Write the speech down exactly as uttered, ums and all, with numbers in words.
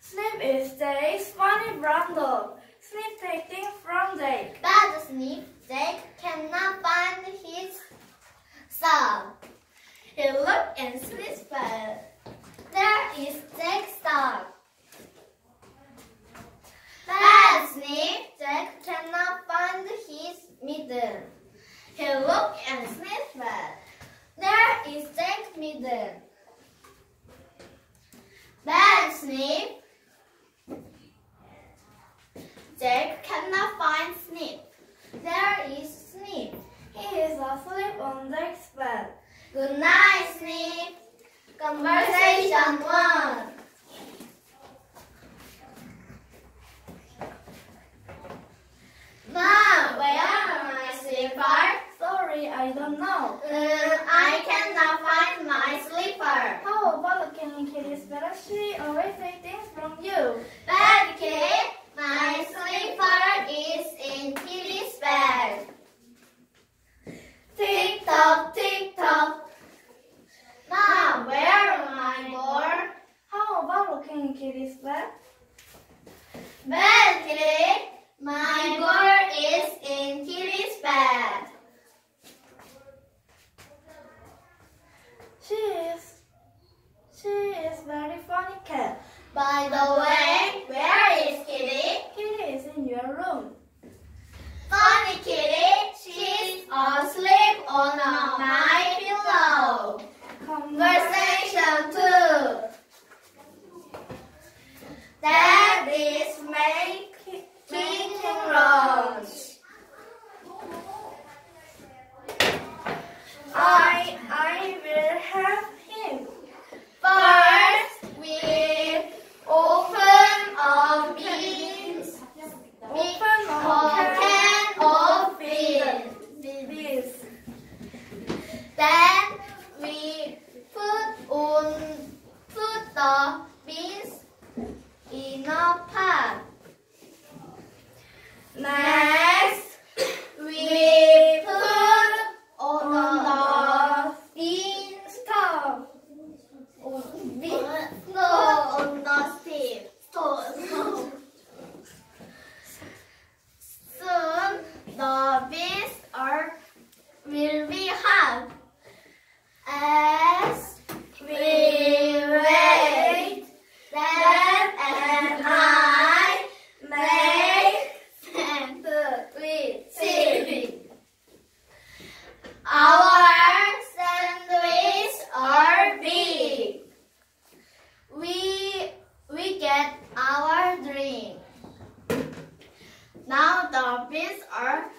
Snip is they spawning from dog. Snip taking from they. But Snip they cannot find his son. He looked and Snip's fell. There is Jack's son. But Snip Jack cannot find his middle. He looked and Snip fell. There is Jack's middle. But Snip Jack cannot find Snip. There is Snip. He is asleep on Jack's bed. Good night, Snip. Conversation one. Mom, where are my slippers? Sorry, I don't know. Um, I cannot find my slipper. How about the candy kitty's better? She always takes things from you. Bad kid. My slipper is in Kitty's bag. Tick tock, tick tock. Mom, where is my ball? How about looking in Kitty's bag? Bad Kitty, my ball is in Kitty's bag. She is, she is very funny cat. By the way, where is Kitty? Kitty is in your room. Funny Kitty, she's asleep on my pillow. Conversation two. That is making rounds. I I will have him. First we. Next, we put on the bean stove. No, on the stove. Stove. Soon, the beans are will be hot. As we wait, Dad and I. Now the beans are